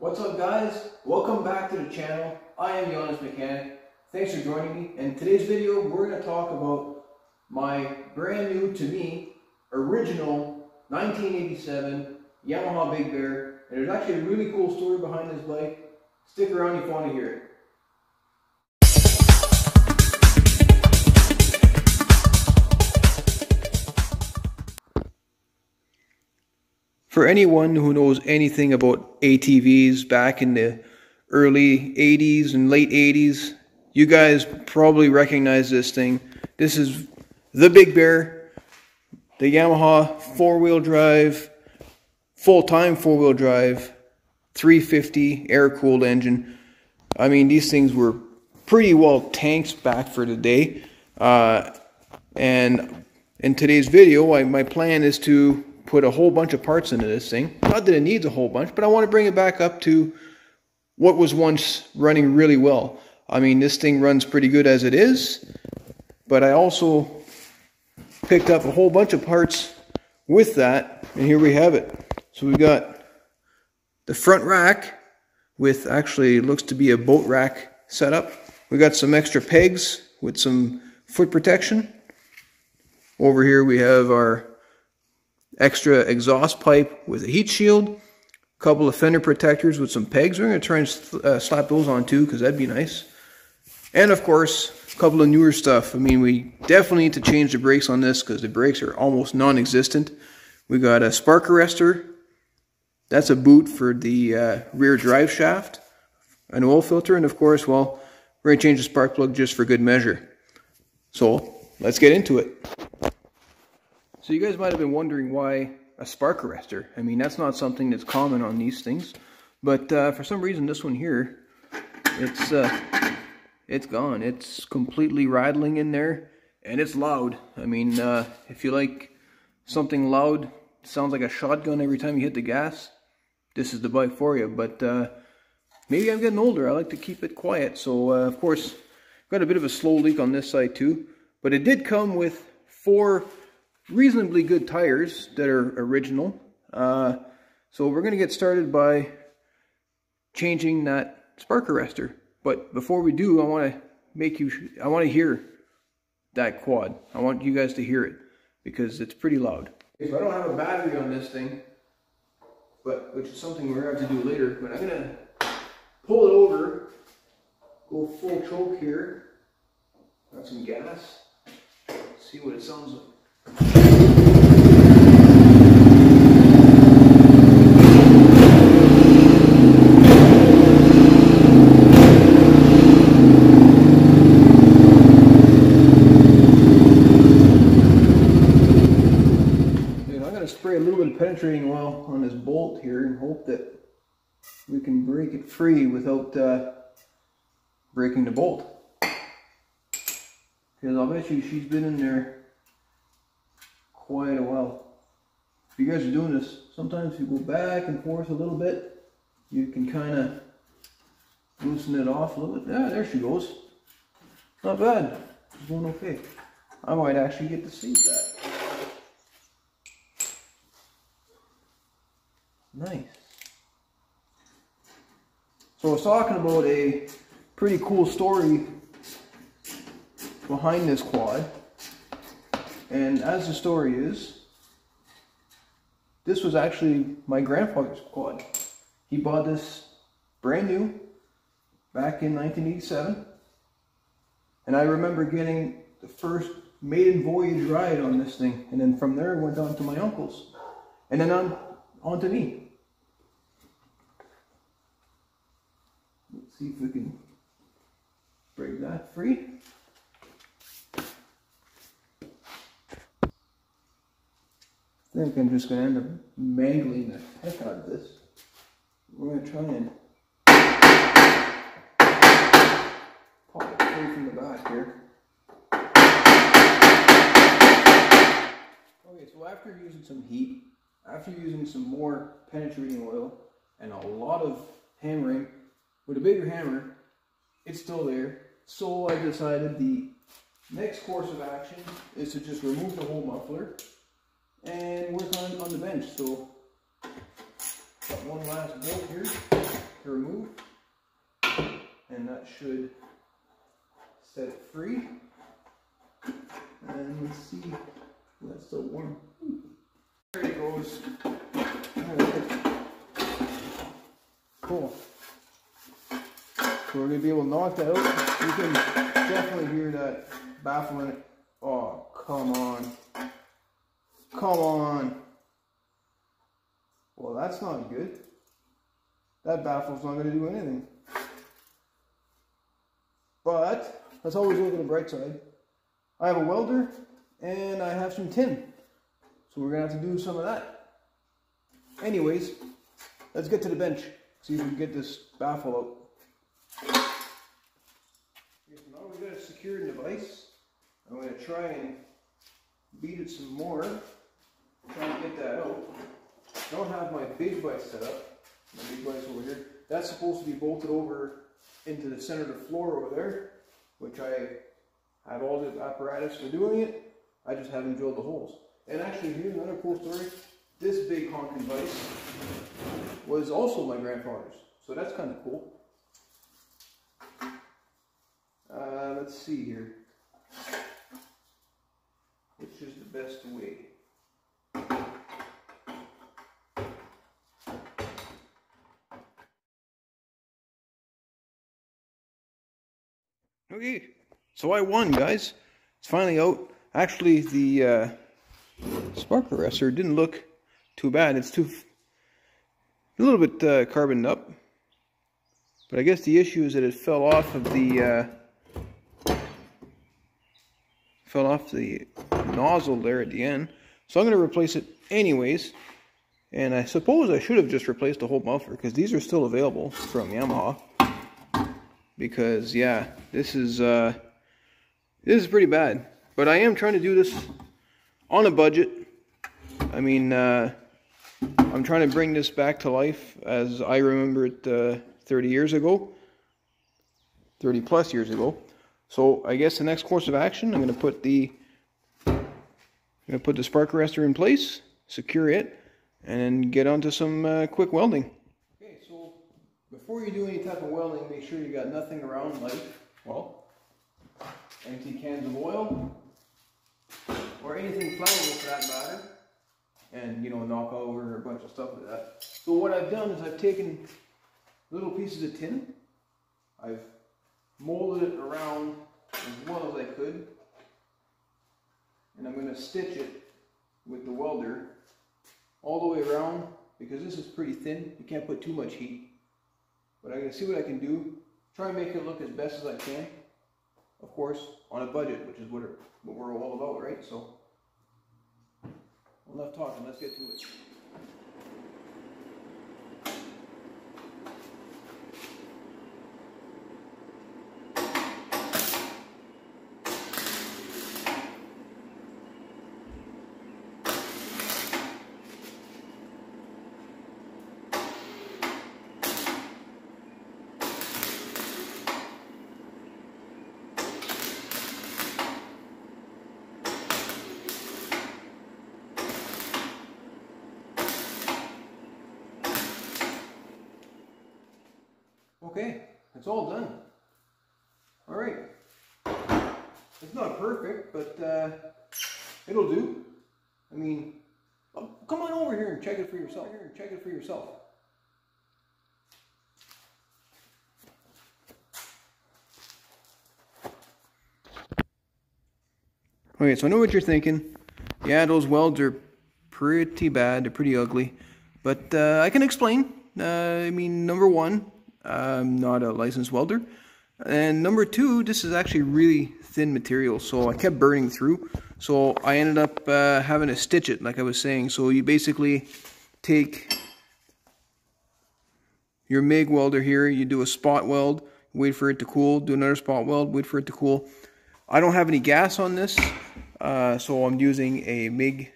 What's up guys? Welcome back to the channel. I am The Honest Mechanic. Thanks for joining me. In today's video we're going to talk about my brand new, to me, original 1987 Yamaha Big Bear. And there's actually a really cool story behind this bike. Stick around if you want to hear it. For anyone who knows anything about ATVs back in the early 80s and late 80s, you guys probably recognize this thing. This is the Big Bear, the Yamaha four-wheel drive, full-time four-wheel drive, 350 air-cooled engine. I mean, these things were pretty well tanks back for the day. And in today's video, my plan is to put a whole bunch of parts into this thing. Not that it needs a whole bunch, but I want to bring it back up to what was once running really well. I mean, this thing runs pretty good as it is, but I also picked up a whole bunch of parts with that, and here we have it. So we've got the front rack with, actually looks to be a boat rack setup. We got some extra pegs with some foot protection. Over here we have our extra exhaust pipe with a heat shield, a couple of fender protectors with some pegs. We're going to try and slap those on too, because that'd be nice. And of course, a couple of newer stuff. I mean, we definitely need to change the brakes on this because the brakes are almost non-existent. We got a spark arrestor. That's a boot for the rear drive shaft, an oil filter, and of course, well, we're going to change the spark plug just for good measure. So let's get into it. So you guys might have been wondering why a spark arrestor. I mean, that's not something that's common on these things, but for some reason this one here, it's gone. It's completely rattling in there, and it's loud. I mean, if you like something loud, sounds like a shotgun every time you hit the gas, this is the bike for you. But maybe I'm getting older. I like to keep it quiet. So of course, I've got a bit of a slow leak on this side too, but it did come with four reasonably good tires that are original. So we're going to get started by changing that spark arrestor. But before we do, I want to hear that quad. I want you guys to hear it because it's pretty loud. Okay, so I don't have a battery on this thing, but which is something we're going to have to do later. But I'm going to pull it over, go full choke here, got some gas, see what it sounds like. Spray a little bit of penetrating oil on this bolt here and hope that we can break it free without breaking the bolt, because I'll bet you she's been in there quite a while. If you guys are doing this, sometimes you go back and forth a little bit, you can kind of loosen it off a little bit. Yeah, there she goes. Not bad. She's going okay. I might actually get to see that. Nice. So I was talking about a pretty cool story behind this quad, and as the story is, this was actually my grandfather's quad. He bought this brand new back in 1987, and I remember getting the first maiden voyage ride on this thing, and then from there I went down to my uncle's, and then on to me. See if we can break that free. I think I'm just going to end up mangling the heck out of this. We're going to try and pop it free from the back here. Okay, so after using some heat, after using some more penetrating oil and a lot of hammering, with a bigger hammer, it's still there. So I decided the next course of action is to just remove the whole muffler and work on the bench. So got one last bolt here. that should set it free. And let's see, oh, that's still warm. There it goes. Cool. So we're going to be able to knock that out. You can definitely hear that baffle in it. Oh, come on. Come on. Well, that's not good. That baffle's not going to do anything. But let's always look at the bright side. I have a welder and I have some tin. So we're going to have to do some of that. Anyways, let's get to the bench. See if we can get this baffle out. Okay, so now we're going to secure the device. I'm going to try and beat it some more. Try and get that out. I don't have my big vise set up. My big vise over here. That's supposed to be bolted over into the center of the floor over there, which I have all the apparatus for doing it. I just haven't drilled the holes. And actually, here's another cool story. This big honking vise was also my grandfather's, so that's kind of cool. Let's see here. Which is the best way? Okay, so I won, guys. It's finally out. Actually, the spark arrestor didn't look too bad. It's a little bit carboned up, but I guess the issue is that it fell off of the nozzle there at the end. So I'm going to replace it anyways. And I suppose I should have just replaced the whole muffler, because these are still available from Yamaha. Because yeah, this is pretty bad, but I am trying to do this on a budget. I mean, I'm trying to bring this back to life as I remember it 30 years ago, 30 plus years ago. So I guess the next course of action, I'm going to put the spark arrestor in place, secure it, and get onto some quick welding. Before you do any type of welding, make sure you got nothing around like, well, empty cans of oil, or anything flammable for that matter, and, you know, knock over a bunch of stuff like that. So what I've done is I've taken little pieces of tin, I've molded it around as well as I could, and I'm going to stitch it with the welder all the way around, because this is pretty thin, you can't put too much heat. But I'm going to see what I can do, try and make it look as best as I can, of course, on a budget, which is what we're all about, right? So, enough talking, let's get to it. Okay, it's all done. All right, it's not perfect, but it'll do. I mean, come on over here and check it for yourself. Okay, so I know what you're thinking. Yeah, those welds are pretty bad. They're pretty ugly, but I can explain. I mean, number one, I'm not a licensed welder, and number two, this is actually really thin material, so I kept burning through, so I ended up having to stitch it, like I was saying. So you basically take your MIG welder here, you do a spot weld, wait for it to cool, do another spot weld, wait for it to cool. I don't have any gas on this, so I'm using a MIG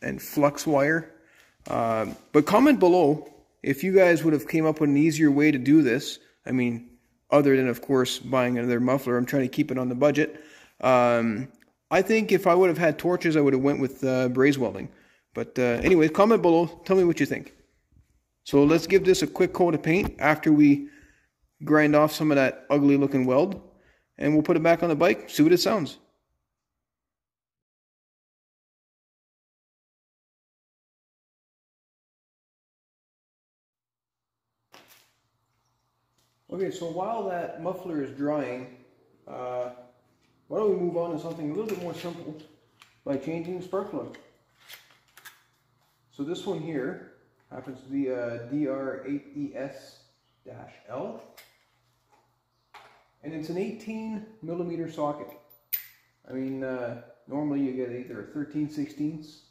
and flux wire, but comment below if you guys would have came up with an easier way to do this. I mean, other than, of course, buying another muffler. I'm trying to keep it on the budget. I think if I would have had torches, I would have went with braze welding. But anyway, comment below. Tell me what you think. So let's give this a quick coat of paint after we grind off some of that ugly looking weld, and we'll put it back on the bike, see what it sounds. Okay, so while that muffler is drying, why don't we move on to something a little bit more simple by changing the spark plug. So this one here happens to be a DR8ES-L, and it's an 18mm socket. I mean, normally you get either a 13/16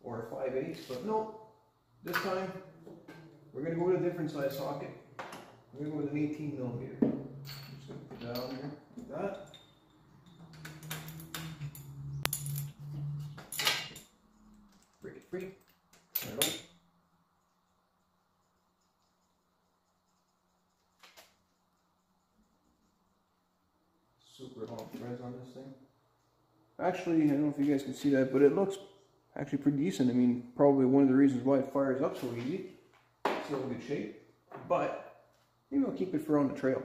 or a 5/8, but no, this time we're going to go with a different size socket. We're going to go with an 18mm. I'm just going to put that on here like that. Break it free. Turn it off. Super long threads on this thing. Actually, I don't know if you guys can see that, but it looks actually pretty decent. I mean, probably one of the reasons why it fires up so easy. It's still in good shape, but maybe I'll keep it for on the trail.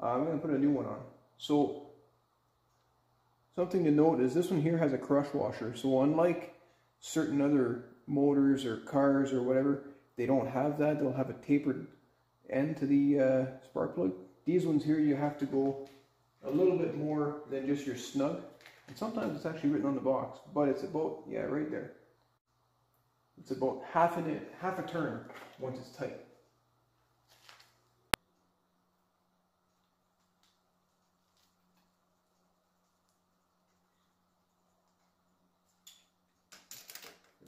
I'm going to put a new one on. So, something to note is this one here has a crush washer. So unlike certain other motors or cars or whatever, they don't have that. They'll have a tapered end to the spark plug. These ones here, you have to go a little bit more than just your snug. And sometimes it's actually written on the box, but it's about, yeah, right there. It's about half a turn once it's tight.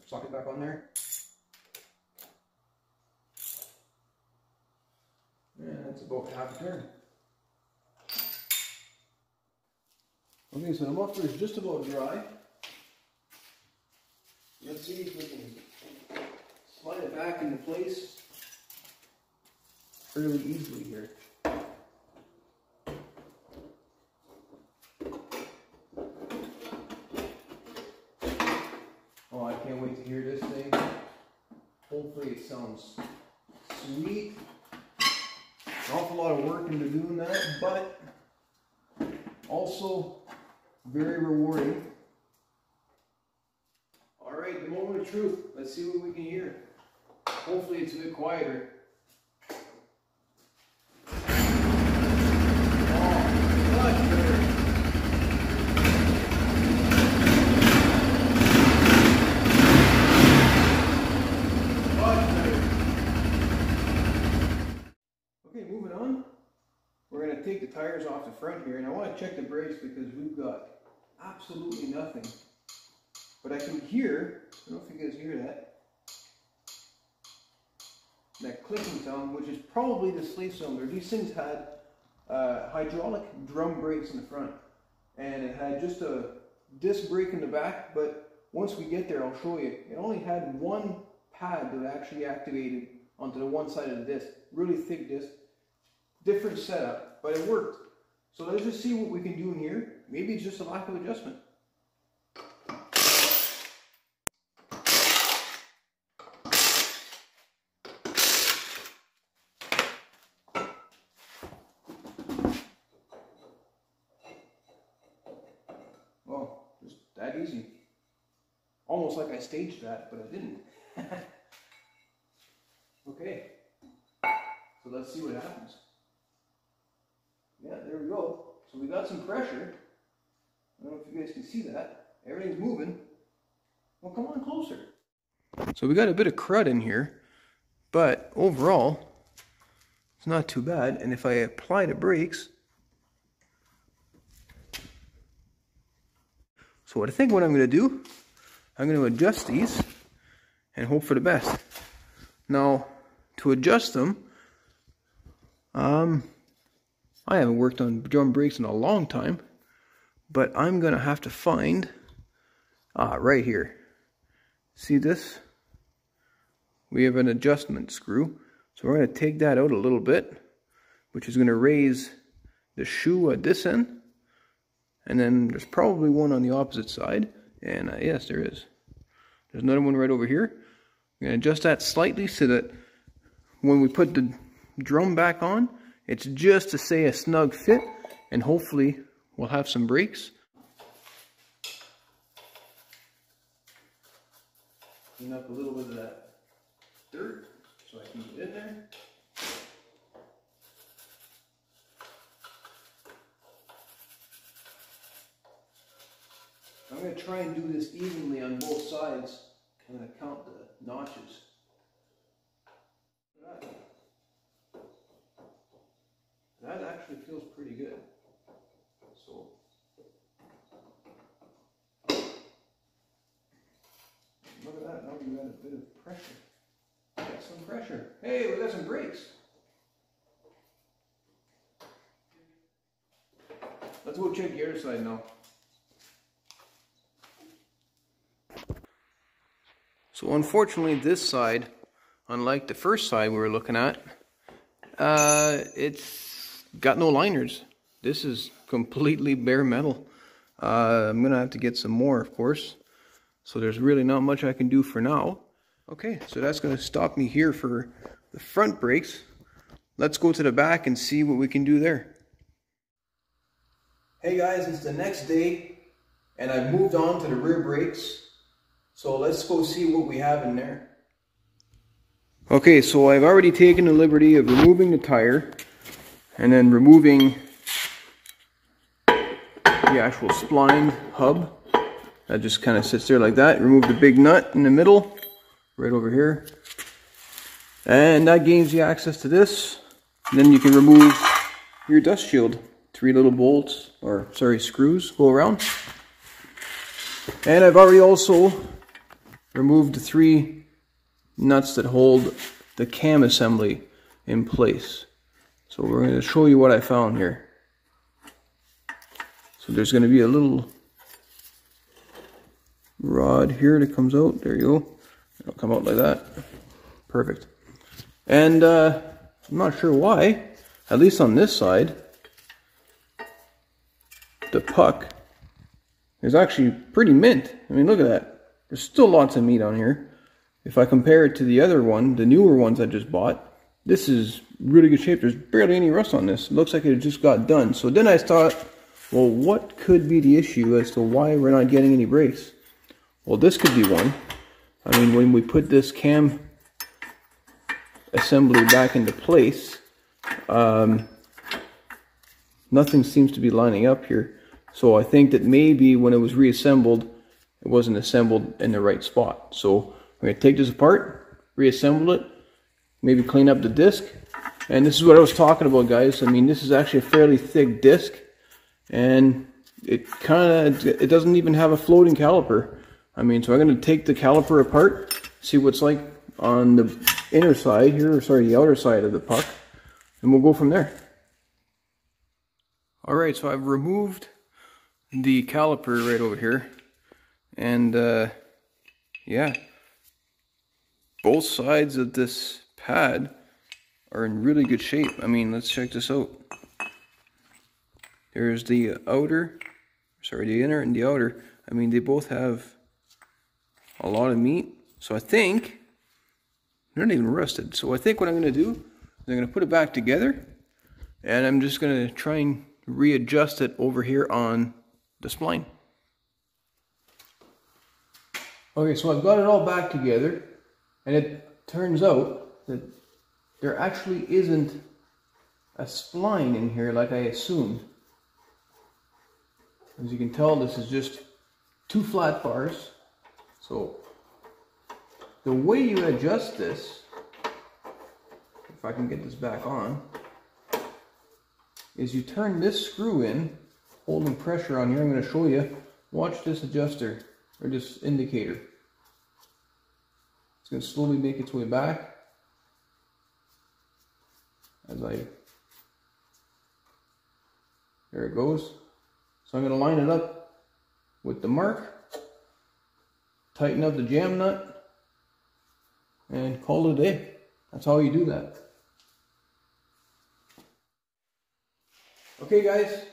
Socket back on there. Yeah, that's about half a turn. Okay, so the muffler is just about dry. Let's see if we can slide it back into place fairly easily here. Hear this thing. Hopefully it sounds sweet. An awful lot of work into doing that, but also very rewarding. Alright, the moment of truth. Let's see what we can hear. Hopefully it's a bit quieter. Take the tires off the front here, and I want to check the brakes because we've got absolutely nothing. But I can hear, I don't know if you guys hear that clicking sound, which is probably the slave cylinder. These things had hydraulic drum brakes in the front, and it had just a disc brake in the back, but once we get there I'll show you, it only had one pad that actually activated onto the one side of the disc, really thick disc. Different setup, but it worked. So let's just see what we can do in here. Maybe it's just a lack of adjustment. Well, just that easy. Almost like I staged that, but I didn't. Okay. So let's see what happens. Yeah, there we go. So we got some pressure. I don't know if you guys can see that. Everything's moving. Well, come on closer. So we got a bit of crud in here, but overall, it's not too bad. And if I apply the brakes, so what I think what I'm going to do, I'm going to adjust these and hope for the best. Now, to adjust them, I haven't worked on drum brakes in a long time, but I'm going to have to find, right here, see this? We have an adjustment screw, so we're going to take that out a little bit, which is going to raise the shoe at this end, and then there's probably one on the opposite side, and yes, there is. There's another one right over here. I'm going to adjust that slightly so that when we put the drum back on, It's just to say a snug fit, and hopefully we'll have some brakes. Clean up a little bit of that dirt so I can get in there. I'm going to try and do this evenly on both sides, kind of count the notches. That actually feels pretty good. So, look at that, now we got a bit of pressure. Got some pressure. Hey, we got some brakes. Let's go check the other side now. So unfortunately this side, unlike the first side we were looking at, it's got no liners. This is completely bare metal. I'm going to have to get some more, of course. So there's really not much I can do for now. Okay, so that's going to stop me here for the front brakes. Let's go to the back and see what we can do there. Hey guys, it's the next day and I've moved on to the rear brakes. So let's go see what we have in there. Okay, so I've already taken the liberty of removing the tire and then removing the actual spline hub. That just kind of sits there like that. Remove the big nut in the middle, right over here. And that gains you access to this. And then you can remove your dust shield. 3 little bolts, or sorry, screws go around. And I've already also removed the 3 nuts that hold the cam assembly in place. So we're going to show you what I found here. So there's going to be a little rod here that comes out. There you go. It'll come out like that. Perfect. And I'm not sure why, at least on this side, the puck is actually pretty mint. I mean, look at that. There's still lots of meat on here. If I compare it to the other one, the newer ones I just bought, this is really good shape. There's barely any rust on this. It looks like it just got done. So then I thought, well, what could be the issue as to why we're not getting any brakes? Well, this could be one. I mean, when we put this cam assembly back into place, nothing seems to be lining up here. So I think that maybe when it was reassembled, it wasn't assembled in the right spot. So I'm going to take this apart, reassemble it, maybe clean up the disc. And this is what I was talking about, guys. I mean, this is actually a fairly thick disc. And it doesn't even have a floating caliper. I mean, so I'm going to take the caliper apart, see what's like on the inner side here, or sorry, the outer side of the puck. And we'll go from there. Alright, so I've removed the caliper right over here. And yeah, both sides of this pad are in really good shape. I mean, let's check this out. There's the outer, sorry, the inner and the outer. I mean, they both have a lot of meat. So I think they're not even rusted. So I think what I'm going to do is I'm going to put it back together, and I'm just going to try and readjust it over here on the spline. Okay, so I've got it all back together, and it turns out that there actually isn't a spline in here like I assumed. As you can tell, this is just 2 flat bars. So the way you adjust this, if I can get this back on, is you turn this screw in, holding pressure on here. I'm going to show you. Watch this adjuster, or this indicator. It's going to slowly make its way back as I, there it goes. So I'm going to line it up with the mark, tighten up the jam nut, and call it a day. That's how you do that. Okay guys,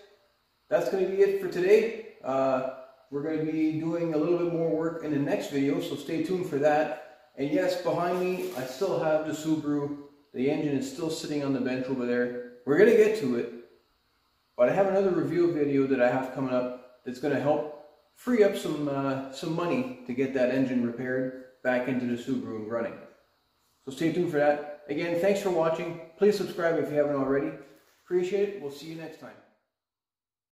that's going to be it for today. We're going to be doing a little bit more work in the next video, so stay tuned for that. And yes, behind me, I still have the Subaru, The engine is still sitting on the bench over there. We're going to get to it, but I have another review video that I have coming up that's going to help free up some money to get that engine repaired back into the Subaru and running. So stay tuned for that. Again, thanks for watching. Please subscribe if you haven't already. Appreciate it. We'll see you next time.